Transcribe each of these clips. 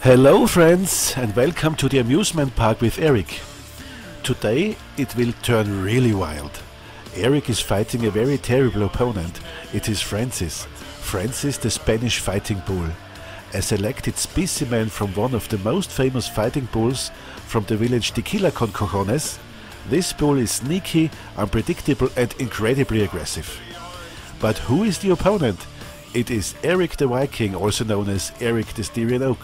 Hello friends and welcome to the amusement park with Eric. Today it will turn really wild. Eric is fighting a very terrible opponent. It is Francis. Francis the Spanish fighting bull. A selected specimen from one of the most famous fighting bulls from the village Tequila con Cochones. This bull is sneaky, unpredictable and incredibly aggressive. But who is the opponent? It is Eric the Viking, also known as Eric the Styrian Oak.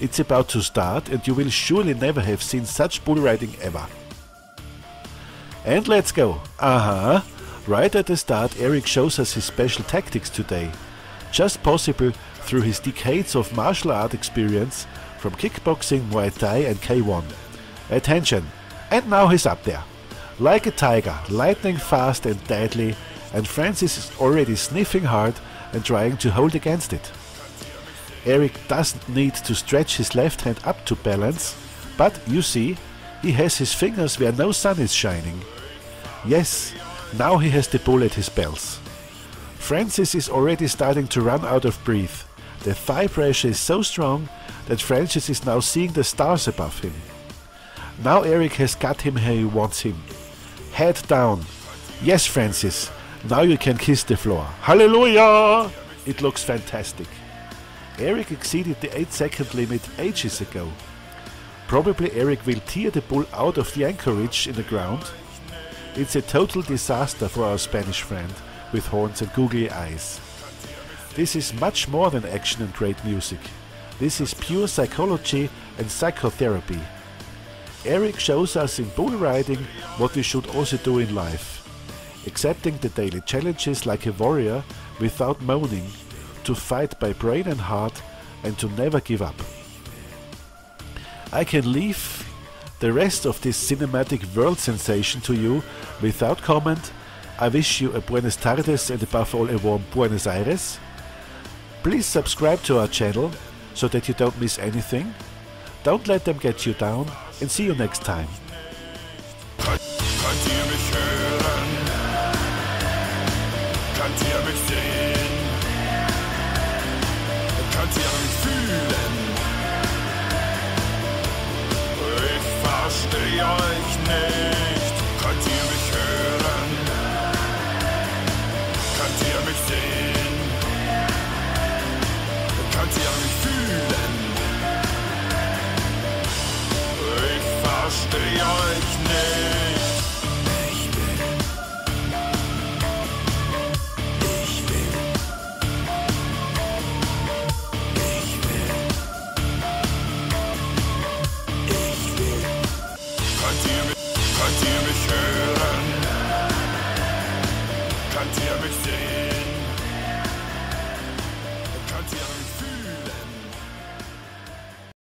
It's about to start and you will surely never have seen such bull riding ever. And let's go! Right at the start Eric shows us his special tactics today. Just possible through his decades of martial art experience from kickboxing, Muay Thai and K1. Attention! And now he's up there. Like a tiger, lightning fast and deadly, and Francis is already sniffing hard and trying to hold against it. Eric doesn't need to stretch his left hand up to balance, but you see, he has his fingers where no sun is shining. Yes, now he has the bull at his bells. Francis is already starting to run out of breath. The thigh pressure is so strong that Francis is now seeing the stars above him. Now Eric has got him where he wants him. Head down. Yes, Francis, now you can kiss the floor. Hallelujah! It looks fantastic. Eric exceeded the 8-second limit ages ago. Probably Eric will tear the bull out of the anchorage in the ground. It's a total disaster for our Spanish friend with horns and googly eyes. This is much more than action and great music. This is pure psychology and psychotherapy. Eric shows us in bull riding what we should also do in life. Accepting the daily challenges like a warrior without moaning, to fight by brain and heart and to never give up. I can leave the rest of this cinematic world sensation to you without comment. I wish you a buenas tardes and above all a warm Buenos Aires. Please subscribe to our channel so that you don't miss anything. Don't let them get you down and see you next time. Könnt ihr mich hören?